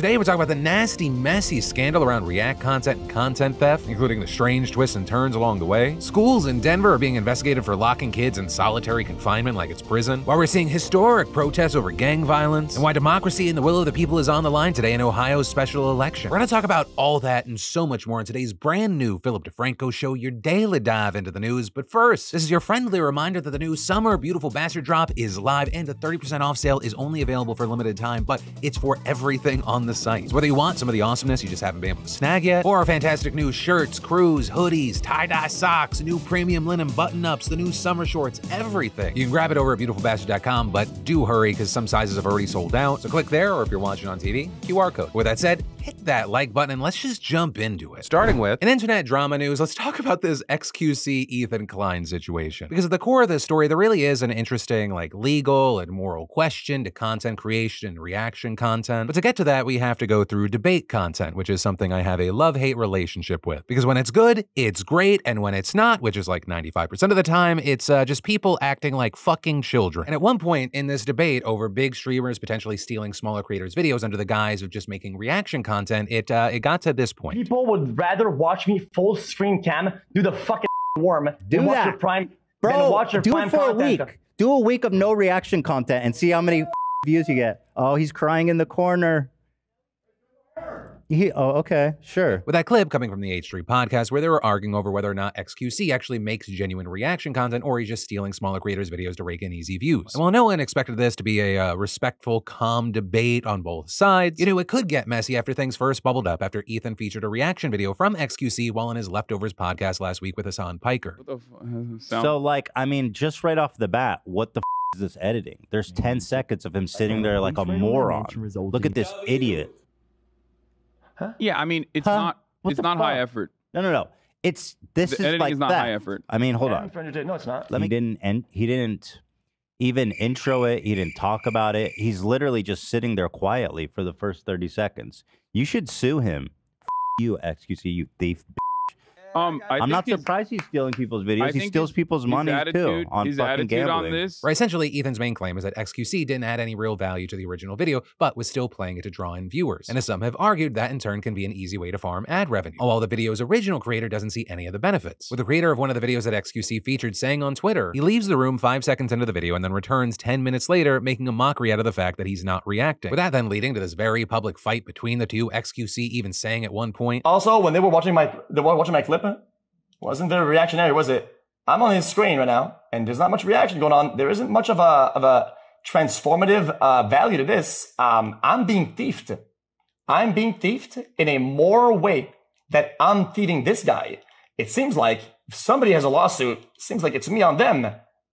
Today we're talking about the nasty, messy scandal around React content and content theft, including the strange twists and turns along the way. Schools in Denver are being investigated for locking kids in solitary confinement like it's prison, while we're seeing historic protests over gang violence, and why democracy and the will of the people is on the line today in Ohio's special election. We're gonna talk about all that and so much more in today's brand new Philip DeFranco show, your daily dive into the news. But first, this is your friendly reminder that the new Summer Beautiful Bastard drop is live, and the 30% off sale is only available for a limited time, but it's for everything on the site. So whether you want some of the awesomeness you just haven't been able to snag yet, or our fantastic new shirts, crews, hoodies, tie-dye socks, new premium linen button-ups, the new summer shorts, everything, you can grab it over at beautifulbastard.com, but do hurry because some sizes have already sold out. So click there, or if you're watching on TV, QR code. With that said, hit that like button and let's just jump into it. Starting with, in internet drama news, let's talk about this xQc Ethan Klein situation. Because at the core of this story, there really is an interesting, like, legal and moral question to content creation and reaction content. But to get to that, we have to go through debate content, which is something I have a love-hate relationship with. Because when it's good, it's great, and when it's not, which is like 95% of the time, it's just people acting like fucking children. And at one point in this debate over big streamers potentially stealing smaller creators' videos under the guise of just making reaction content, it got to this point. People would rather watch me full screen cam do the fucking worm than watch your prime, bro. Watch your do prime it for content. A week. Do a week of no reaction content and see how many views you get. Oh, he's crying in the corner. Oh, okay, sure. With that clip coming from the H3 podcast where they were arguing over whether or not xQc actually makes genuine reaction content or he's just stealing smaller creators' videos to rake in easy views. And while no one expected this to be a respectful, calm debate on both sides, you knew it could get messy after things first bubbled up after Ethan featured a reaction video from xQc while on his Leftovers podcast last week with Hassan Piker. So, like, I mean, just right off the bat, what the is this editing? There's 10 seconds of him sitting there like a moron. Look at this idiot. Huh? Yeah, I mean, it's not high effort. No. It's this the is like is not that. High effort. I mean, hold on. No, it's not. He didn't end, he didn't even intro it. He didn't talk about it. He's literally just sitting there quietly for the first 30 seconds. You should sue him. F you, xQc, you thief. I'm not surprised he's stealing people's videos. He steals people's money too on fucking gambling. Right, essentially, Ethan's main claim is that xQc didn't add any real value to the original video, but was still playing it to draw in viewers. And as some have argued, that in turn can be an easy way to farm ad revenue, while the video's original creator doesn't see any of the benefits. With the creator of one of the videos that xQc featured saying on Twitter, he leaves the room 5 seconds into the video and then returns 10 minutes later, making a mockery out of the fact that he's not reacting. With that then leading to this very public fight between the two, xQc even saying at one point, also, when they were watching my clip, wasn't very reactionary, was it? I'm on his screen right now, and there's not much reaction going on. There isn't much of a transformative value to this. I'm being thieved. I'm being thieved in a moral way that I'm thieving this guy. It seems like if somebody has a lawsuit, it seems like it's me on them.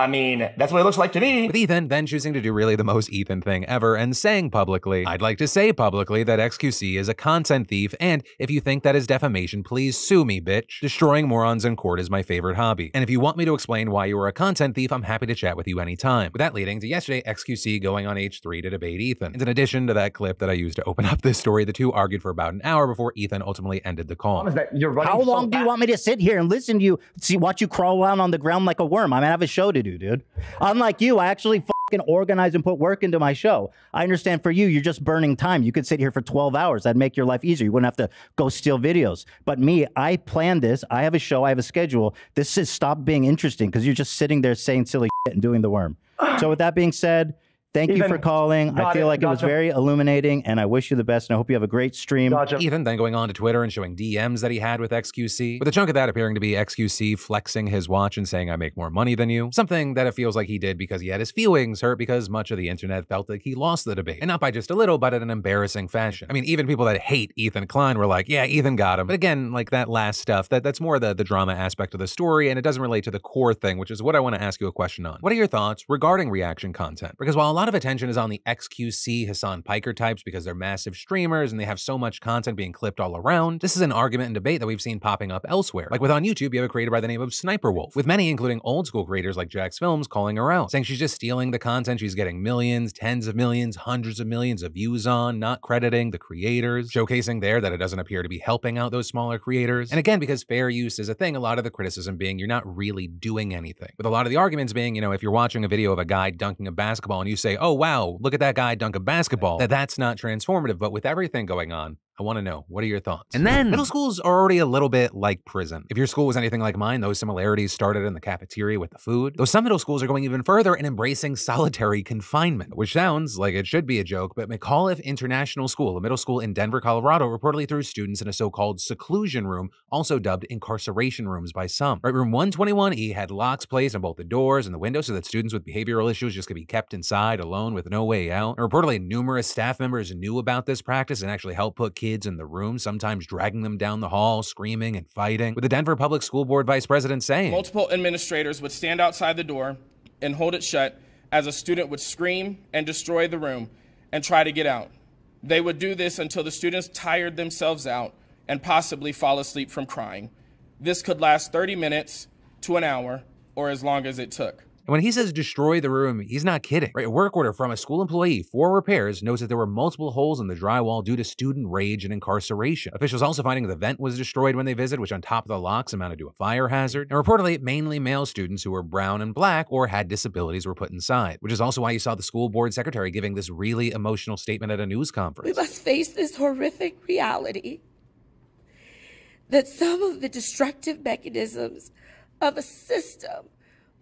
I mean, that's what it looks like to me. With Ethan then choosing to do really the most Ethan thing ever and saying publicly, I'd like to say publicly that xQc is a content thief, and if you think that is defamation, please sue me, bitch. Destroying morons in court is my favorite hobby. And if you want me to explain why you are a content thief, I'm happy to chat with you anytime. With that leading to yesterday, xQc going on H3 to debate Ethan. And in addition to that clip that I used to open up this story, the two argued for about an hour before Ethan ultimately ended the call. How long do you want me to sit here and listen to you, watch you crawl around on the ground like a worm? I mean, I have a show to do. Dude, unlike you, I actually fucking organize and put work into my show. I understand for you, you're just burning time. You could sit here for 12 hours. That'd make your life easier. You wouldn't have to go steal videos. But me, I planned this. I have a show. I have a schedule. This is stop being interesting because you're just sitting there saying silly shit and doing the worm. So with that being said, thank you for calling. I feel like it was very illuminating, and I wish you the best, and I hope you have a great stream. Ethan then going on to Twitter and showing DMs that he had with xQc, with a chunk of that appearing to be xQc flexing his watch and saying, I make more money than you. Something that it feels like he did because he had his feelings hurt because much of the internet felt like he lost the debate. And not by just a little, but in an embarrassing fashion. I mean, even people that hate Ethan Klein were like, yeah, Ethan got him. But again, like that last stuff, that's more the drama aspect of the story, and it doesn't relate to the core thing, which is what I want to ask you a question on. What are your thoughts regarding reaction content? Because while a lot of attention is on the xQc Hassan Piker types because they're massive streamers and they have so much content being clipped all around, this is an argument and debate that we've seen popping up elsewhere. Like with on YouTube, you have a creator by the name of SSSniperwolf, with many including old school creators like Jack's Films calling her out, saying she's just stealing the content she's getting millions, tens of millions, hundreds of millions of views on, not crediting the creators, showcasing there that it doesn't appear to be helping out those smaller creators. And again, because fair use is a thing, a lot of the criticism being you're not really doing anything. With a lot of the arguments being, you know, if you're watching a video of a guy dunking a basketball and you say, say, oh, wow, look at that guy dunk a basketball. That's not transformative, but with everything going on, I want to know, what are your thoughts? And then middle schools are already a little bit like prison. If your school was anything like mine, those similarities started in the cafeteria with the food. Though some middle schools are going even further and embracing solitary confinement, which sounds like it should be a joke, but McAuliffe International School, a middle school in Denver, Colorado, reportedly threw students in a so-called seclusion room, also dubbed incarceration rooms by some. Right, room 121E had locks placed on both the doors and the windows so that students with behavioral issues just could be kept inside alone with no way out. And reportedly, numerous staff members knew about this practice and actually helped put kids in the room, sometimes dragging them down the hall, screaming and fighting, with the Denver Public School Board vice president saying, multiple administrators would stand outside the door and hold it shut as a student would scream and destroy the room and try to get out. They would do this until the students tired themselves out and possibly fall asleep from crying. This could last 30 minutes to an hour or as long as it took. And when he says destroy the room, he's not kidding. Right, a work order from a school employee for repairs notes that there were multiple holes in the drywall due to student rage and incarceration. Officials also finding the vent was destroyed when they visited, which on top of the locks amounted to a fire hazard. And reportedly, mainly male students who were brown and black or had disabilities were put inside, which is also why you saw the school board secretary giving this really emotional statement at a news conference. We must face this horrific reality that some of the destructive mechanisms of a system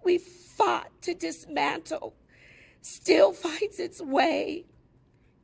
we fought to dismantle still finds its way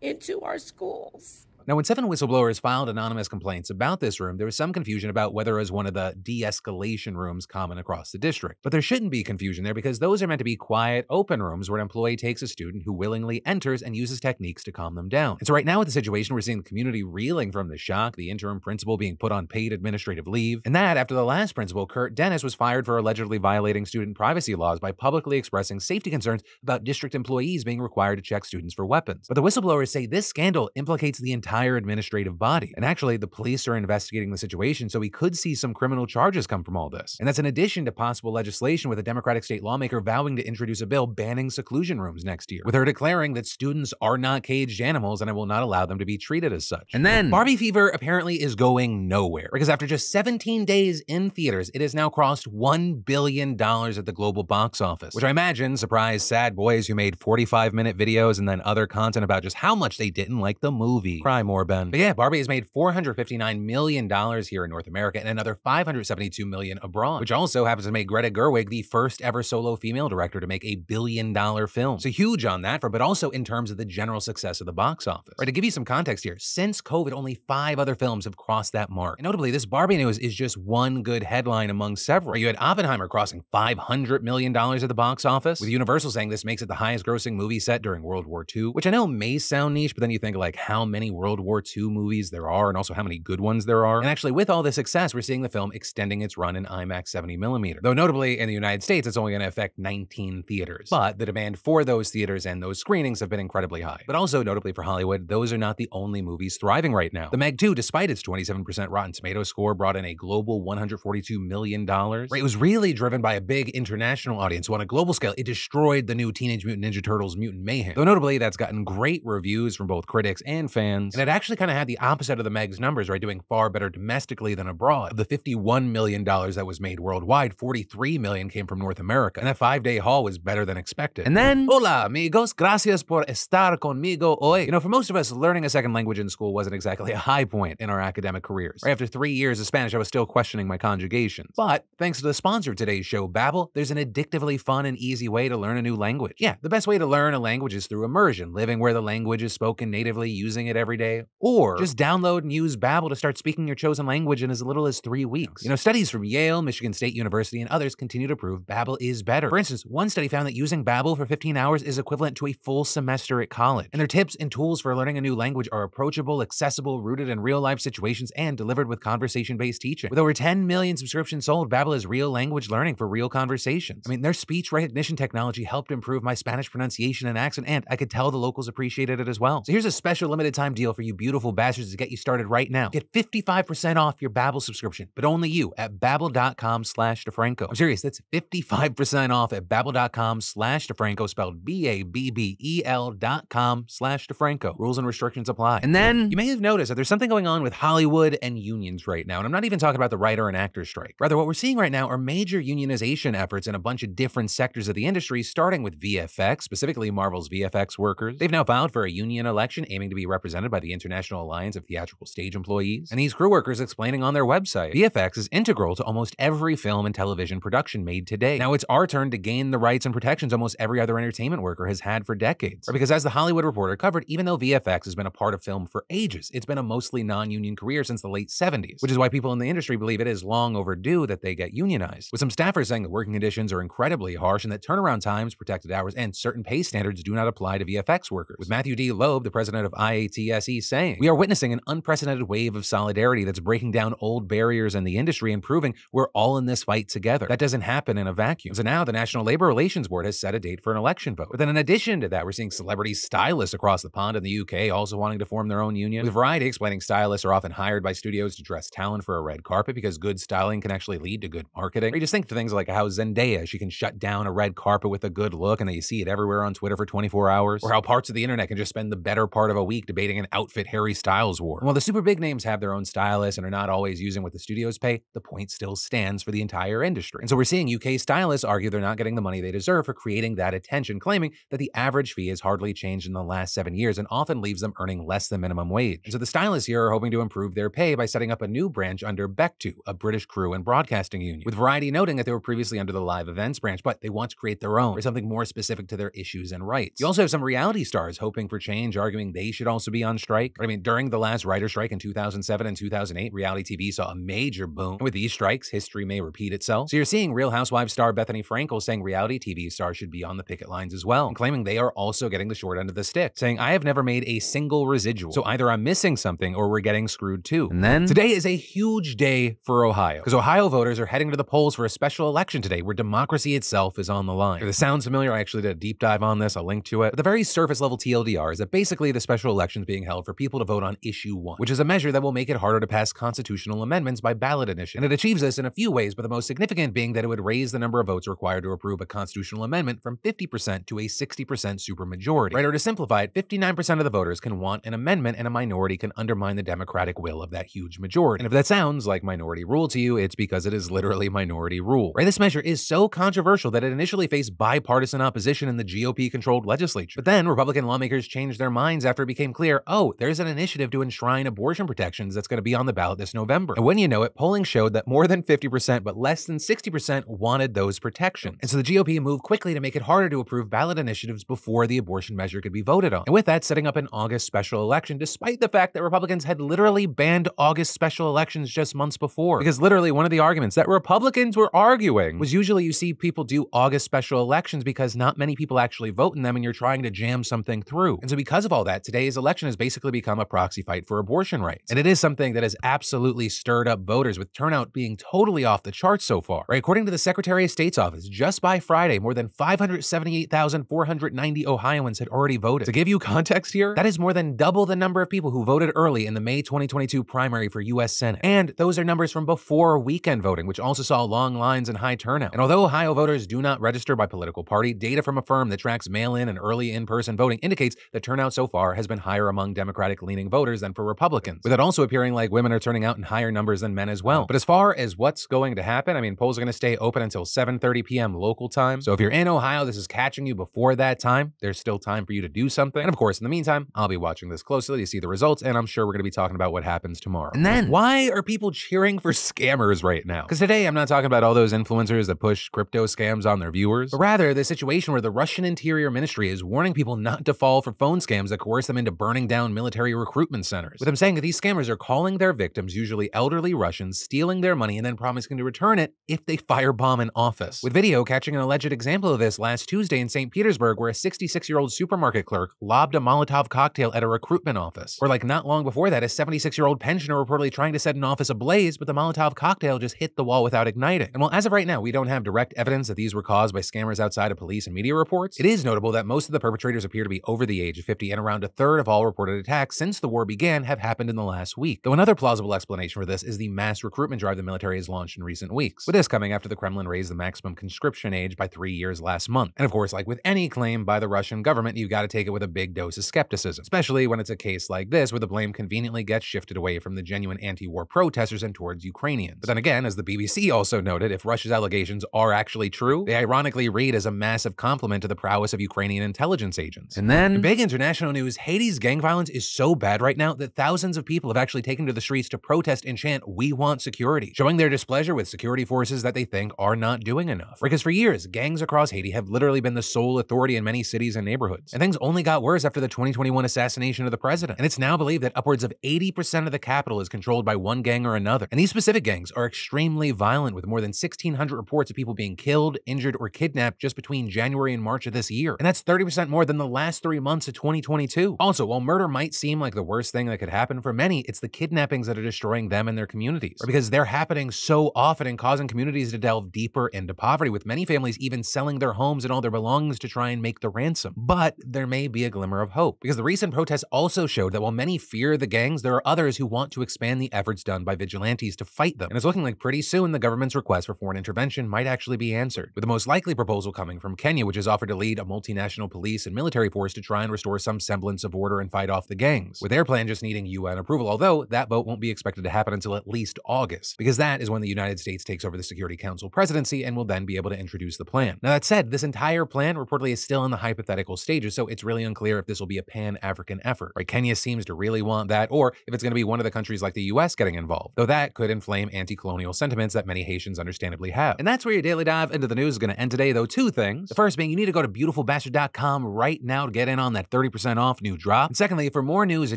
into our schools. Now, when 7 whistleblowers filed anonymous complaints about this room, there was some confusion about whether it was one of the de-escalation rooms common across the district. But there shouldn't be confusion there because those are meant to be quiet, open rooms where an employee takes a student who willingly enters and uses techniques to calm them down. And so right now with the situation, we're seeing the community reeling from the shock, the interim principal being put on paid administrative leave, and that after the last principal, Kurt Dennis, was fired for allegedly violating student privacy laws by publicly expressing safety concerns about district employees being required to check students for weapons. But the whistleblowers say this scandal implicates the entire administrative body. And actually, the police are investigating the situation, so we could see some criminal charges come from all this. And that's in addition to possible legislation with a Democratic state lawmaker vowing to introduce a bill banning seclusion rooms next year, with her declaring that students are not caged animals and I will not allow them to be treated as such. And then Barbie fever apparently is going nowhere, because after just 17 days in theaters, it has now crossed $1 billion at the global box office, which I imagine surprised sad boys who made 45-minute videos and then other content about just how much they didn't like the movie. Cry more, Ben. But yeah, Barbie has made $459 million here in North America and another $572 million abroad, which also happens to make Greta Gerwig the first ever solo female director to make a $1 billion film. So huge on that front, but also in terms of the general success of the box office. Right, to give you some context here, since COVID, only 5 other films have crossed that mark. And notably, this Barbie news is just one good headline among several. You had Oppenheimer crossing $500 million at the box office, with Universal saying this makes it the highest grossing movie set during World War II, which I know may sound niche, but then you think like how many World War II movies there are and also how many good ones there are. And actually with all this success, we're seeing the film extending its run in IMAX 70mm. Though notably in the United States, it's only gonna affect 19 theaters. But the demand for those theaters and those screenings have been incredibly high. But also notably for Hollywood, those are not the only movies thriving right now. The Meg 2, despite its 27% Rotten Tomatoes score, brought in a global $142 million. Right, it was really driven by a big international audience. So on a global scale, it destroyed the new Teenage Mutant Ninja Turtles Mutant Mayhem. Though notably, that's gotten great reviews from both critics and fans. And it actually kind of had the opposite of the Meg's numbers, right? Doing far better domestically than abroad. Of the $51 million that was made worldwide, $43 million came from North America. And that 5-day haul was better than expected. And then, hola amigos, gracias por estar conmigo hoy. You know, for most of us, learning a second language in school wasn't exactly a high point in our academic careers. Right after 3 years of Spanish, I was still questioning my conjugations. But thanks to the sponsor of today's show, Babbel, there's an addictively fun and easy way to learn a new language. Yeah, the best way to learn a language is through immersion, living where the language is spoken natively, using it every day, or just download and use Babbel to start speaking your chosen language in as little as 3 weeks. You know, studies from Yale, Michigan State University, and others continue to prove Babbel is better. For instance, one study found that using Babbel for 15 hours is equivalent to a full semester at college. And their tips and tools for learning a new language are approachable, accessible, rooted in real-life situations, and delivered with conversation-based teaching. With over 10 million subscriptions sold, Babbel is real language learning for real conversations. I mean, their speech recognition technology helped improve my Spanish pronunciation and accent, and I could tell the locals appreciated it as well. So here's a special limited time deal for for you beautiful bastards to get you started right now. Get 55% off your Babbel subscription, but only you at babbel.com/DeFranco. I'm serious, that's 55% off at babbel.com/DeFranco, spelled BABBEL.com/DeFranco. Rules and restrictions apply. And then you may have noticed that there's something going on with Hollywood and unions right now. And I'm not even talking about the writer and actor strike. Rather, what we're seeing right now are major unionization efforts in a bunch of different sectors of the industry, starting with VFX, specifically Marvel's VFX workers. They've now filed for a union election, aiming to be represented by the International Alliance of Theatrical Stage Employees. And these crew workers explaining on their website, VFX is integral to almost every film and television production made today. Now it's our turn to gain the rights and protections almost every other entertainment worker has had for decades. Or because as The Hollywood Reporter covered, even though VFX has been a part of film for ages, it's been a mostly non-union career since the late 70s, which is why people in the industry believe it is long overdue that they get unionized, with some staffers saying that working conditions are incredibly harsh and that turnaround times, protected hours, and certain pay standards do not apply to VFX workers. With Matthew D. Loeb, the president of IATSE, saying, "We are witnessing an unprecedented wave of solidarity that's breaking down old barriers in the industry and proving we're all in this fight together. That doesn't happen in a vacuum." So now the National Labor Relations Board has set a date for an election vote. But then in addition to that, we're seeing celebrity stylists across the pond in the UK also wanting to form their own union, with Variety explaining stylists are often hired by studios to dress talent for a red carpet because good styling can actually lead to good marketing. Or you just think to things like how Zendaya, she can shut down a red carpet with a good look and that you see it everywhere on Twitter for 24 hours. Or how parts of the internet can just spend the better part of a week debating an outfit Harry Styles wore. And while the super big names have their own stylists and are not always using what the studios pay, the point still stands for the entire industry. And so we're seeing UK stylists argue they're not getting the money they deserve for creating that attention, claiming that the average fee has hardly changed in the last 7 years and often leaves them earning less than minimum wage. And so the stylists here are hoping to improve their pay by setting up a new branch under BECTU, a British crew and broadcasting union, with Variety noting that they were previously under the live events branch, but they want to create their own, or something more specific to their issues and rights. You also have some reality stars hoping for change, arguing they should also be on strike. But I mean, during the last writer strike in 2007 and 2008, reality TV saw a major boom. And with these strikes, history may repeat itself. So you're seeing Real Housewives star Bethany Frankel saying reality TV stars should be on the picket lines as well, and claiming they are also getting the short end of the stick, saying, "I have never made a single residual, so either I'm missing something or we're getting screwed too." And then today is a huge day for Ohio, because Ohio voters are heading to the polls for a special election today where democracy itself is on the line. If this sounds familiar, I actually did a deep dive on this, I'll link to it. But the very surface level TLDR is that basically the special election is being held for people to vote on issue 1, which is a measure that will make it harder to pass constitutional amendments by ballot initiative. And it achieves this in a few ways, but the most significant being that it would raise the number of votes required to approve a constitutional amendment from 50% to a 60% supermajority. Right, or to simplify it, 59% of the voters can want an amendment and a minority can undermine the democratic will of that huge majority. And if that sounds like minority rule to you, it's because it is literally minority rule. Right, this measure is so controversial that it initially faced bipartisan opposition in the GOP-controlled legislature. But then Republican lawmakers changed their minds after it became clear, oh, there's an initiative to enshrine abortion protections that's going to be on the ballot this November. And when you know it, polling showed that more than 50% but less than 60% wanted those protections. And so the GOP moved quickly to make it harder to approve ballot initiatives before the abortion measure could be voted on. And with that, setting up an August special election, despite the fact that Republicans had literally banned August special elections just months before. Because literally one of the arguments that Republicans were arguing was usually you see people do August special elections because not many people actually vote in them and you're trying to jam something through. And so because of all that, today's election has basically become a proxy fight for abortion rights. And it is something that has absolutely stirred up voters, with turnout being totally off the charts so far. Right, according to the Secretary of State's office, just by Friday, more than 578,490 Ohioans had already voted. To give you context here, that is more than double the number of people who voted early in the May 2022 primary for U.S. Senate. And those are numbers from before weekend voting, which also saw long lines and high turnout. And although Ohio voters do not register by political party, data from a firm that tracks mail-in and early in-person voting indicates that turnout so far has been higher among Democratic-leaning voters than for Republicans, with it also appearing like women are turning out in higher numbers than men as well. But as far as what's going to happen, I mean, polls are going to stay open until 7:30 p.m. local time. So if you're in Ohio, this is catching you before that time. There's still time for you to do something. And of course, in the meantime, I'll be watching this closely to see the results, and I'm sure we're going to be talking about what happens tomorrow. And then, why are people cheering for scammers right now? Because today, I'm not talking about all those influencers that push crypto scams on their viewers, but rather the situation where the Russian Interior Ministry is warning people not to fall for phone scams that coerce them into burning down military recruitment centers, with them saying that these scammers are calling their victims, usually elderly Russians, stealing their money and then promising to return it if they firebomb an office. With video catching an alleged example of this last Tuesday in St. Petersburg, where a 66-year-old supermarket clerk lobbed a Molotov cocktail at a recruitment office. Or like not long before that, a 76-year-old pensioner reportedly trying to set an office ablaze, but the Molotov cocktail just hit the wall without igniting. And while as of right now, we don't have direct evidence that these were caused by scammers outside of police and media reports, it is notable that most of the perpetrators appear to be over the age of 50, and around a third of all reported attacks attacks since the war began have happened in the last week, though another plausible explanation for this is the mass recruitment drive the military has launched in recent weeks, with this coming after the Kremlin raised the maximum conscription age by 3 years last month. And of course, like with any claim by the Russian government, you've got to take it with a big dose of skepticism, especially when it's a case like this where the blame conveniently gets shifted away from the genuine anti-war protesters and towards Ukrainians. But then again, as the BBC also noted, if Russia's allegations are actually true, they ironically read as a massive compliment to the prowess of Ukrainian intelligence agents. And then, in big international news, Haiti's gang violence is so bad right now that thousands of people have actually taken to the streets to protest and chant, "We want security," showing their displeasure with security forces that they think are not doing enough. Because for years, gangs across Haiti have literally been the sole authority in many cities and neighborhoods. And things only got worse after the 2021 assassination of the president. And it's now believed that upwards of 80% of the capital is controlled by one gang or another. And these specific gangs are extremely violent, with more than 1,600 reports of people being killed, injured, or kidnapped just between January and March of this year. And that's 30% more than the last 3 months of 2022. Also, while murder might seem like the worst thing that could happen for many, it's the kidnappings that are destroying them and their communities. Or because they're happening so often and causing communities to delve deeper into poverty, with many families even selling their homes and all their belongings to try and make the ransom. But there may be a glimmer of hope, because the recent protests also showed that while many fear the gangs, there are others who want to expand the efforts done by vigilantes to fight them. And it's looking like pretty soon the government's request for foreign intervention might actually be answered, with the most likely proposal coming from Kenya, which has offered to lead a multinational police and military force to try and restore some semblance of order and fight off the gangs, with their plan just needing UN approval, although that vote won't be expected to happen until at least August, because that is when the United States takes over the Security Council presidency and will then be able to introduce the plan. Now that said, this entire plan reportedly is still in the hypothetical stages, so it's really unclear if this will be a pan-African effort. Right? Kenya seems to really want that, or if it's going to be one of the countries like the US getting involved, though that could inflame anti-colonial sentiments that many Haitians understandably have. And that's where your daily dive into the news is going to end today, though two things. The first being you need to go to beautifulbastard.com right now to get in on that 30% off new drop. And secondly, for more news you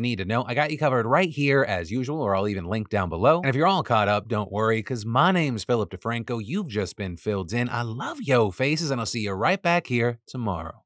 need to know, I got you covered right here as usual, or I'll even link down below. And if you're all caught up, don't worry, because my name's Philip DeFranco. You've just been filled in. I love yo faces, and I'll see you right back here tomorrow.